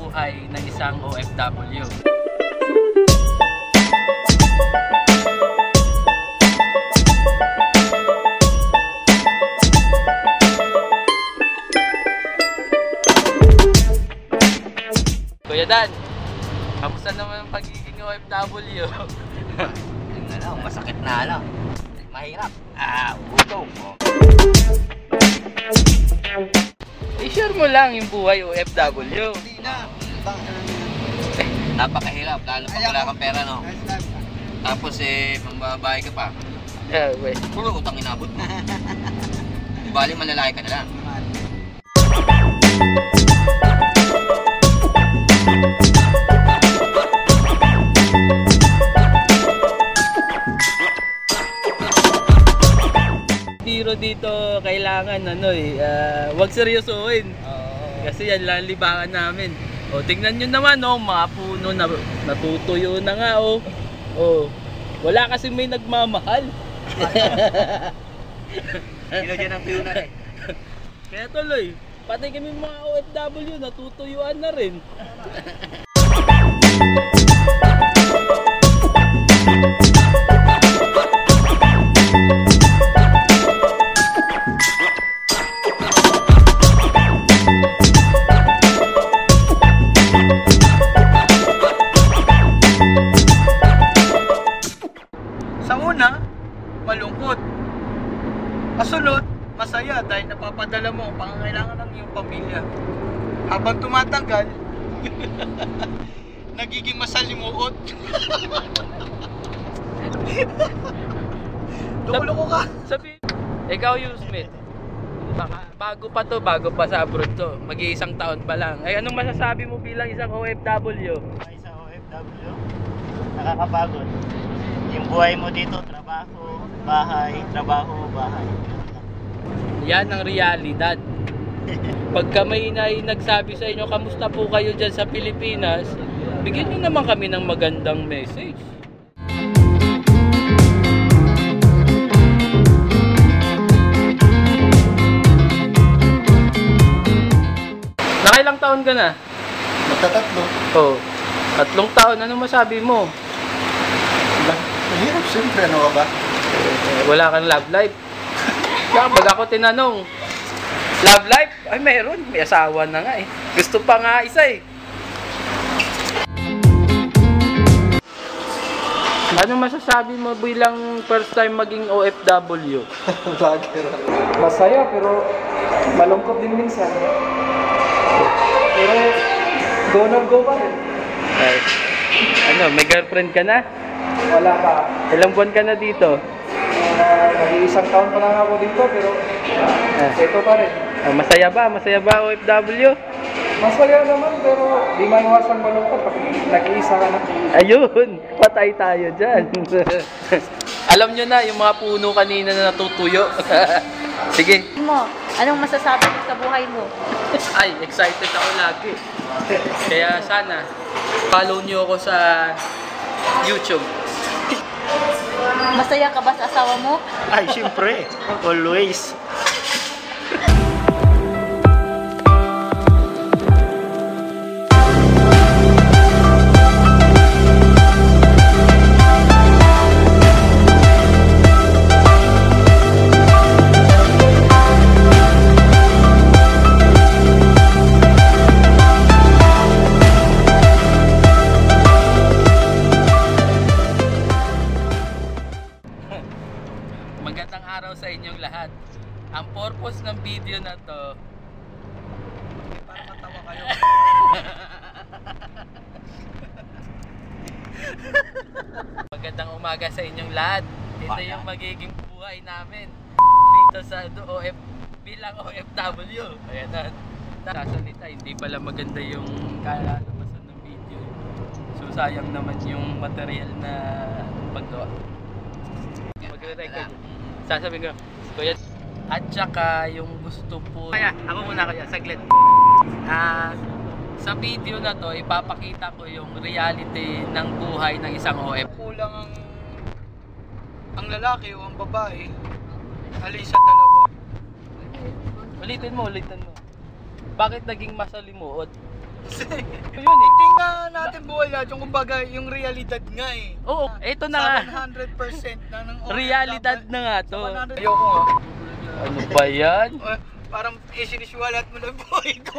buhay ng isang OFW. Kuya Dan, kamusta naman ang pagiging OFW? Ano lang, masakit na lang. Mahirap. Gutom. I-share mo lang yung buhay OFW. Hindi na. Napakahirap. Lalo pag wala kang pera, no? Tapos mambabae ka pa. Puro utang inabot mo. Bali, malalaki ka na lang. Pero dito kailangan wag seryosohin. Kasi yan lang libangan namin. O tingnan niyo naman mga puno na natutuyo na nga Wala kasi may nagmamahal. Ilagyan ng puno eh. Kaya tuloy, pati kami mga OFW natutuyuan na rin. Malungkot. Kasunod, masaya dahil napapadala mo ang pangangailangan ng iyong pamilya. Habang tumatagal, nagiging masalimuot. Loko-loko ka. Sabi, ikaw yung Smith. Baka bago pa sa abroad to. Mag-iisang taon pa lang. Ay, anong masasabi mo bilang isang OFW? Isang OFW? Nakakapagod. Yung buhay mo dito, trabaho, bahay, trabaho, bahay. Yan ang realidad. Pagka may nagsabi sa inyo, kamusta po kayo dyan sa Pilipinas, bigyan nyo naman kami ng magandang message. Nakailang taon ka na? Magtatatlo. Oo. Tatlong taon, ano masabi mo? Mahirap siyempre, ano ka ba? Wala kang love life. Kaya pag ako tinanong, love life? Ay meron, may asawa na nga eh. Gusto pa nga isa eh. Ano masasabi mo bilang first time maging OFW? Masaya pero malungkot din minsan. Pero go na go pa rin. Right. Ano, may girlfriend ka na? Wala pa. Ilang buwan ka na dito? Nag-iisang taon pa lang ako dito pero ito pa rin. Masaya ba? Masaya ba OFW? Masaya naman pero di maiwasan malungkot pag nag-iisa ka na. Ayun! Patay tayo dyan. Alam nyo na yung mga puno kanina na natutuyo. Sige. Anong masasabi mo sa buhay mo? Ay, excited ako lagi. Kaya sana follow nyo ako sa YouTube. Masaya ka ba sa asawa mo? Ay, siyempre. Always. Magandang araw sa inyong lahat. Ang purpose ng video na to para matawa kayo. Magandang umaga sa inyong lahat. Ito yung magiging buhay namin dito sa bilang OFW. Ayan na. Sasalita, hindi pala maganda yung kalalabasan ng video. So sayang naman yung material na paggawa. Magre-record. Sasabihin ko, Kuya, at saka yung gusto po. Kaya, ako muna Kuya, saglit. Sa video na to, ipapakita ko yung reality ng buhay ng isang OFW. Kulang ang lalaki o ang babae, alin sa dalawa. Ulitin mo. Bakit naging masalimuot? Hindi nga natin buhay lahat yung kumbaga yung realidad nga eh. Oo, eto na nga. 100% na ng realidad na nga to. Ayoko nga. Ano ba yan? Parang isiniswalat mo na buhay ko.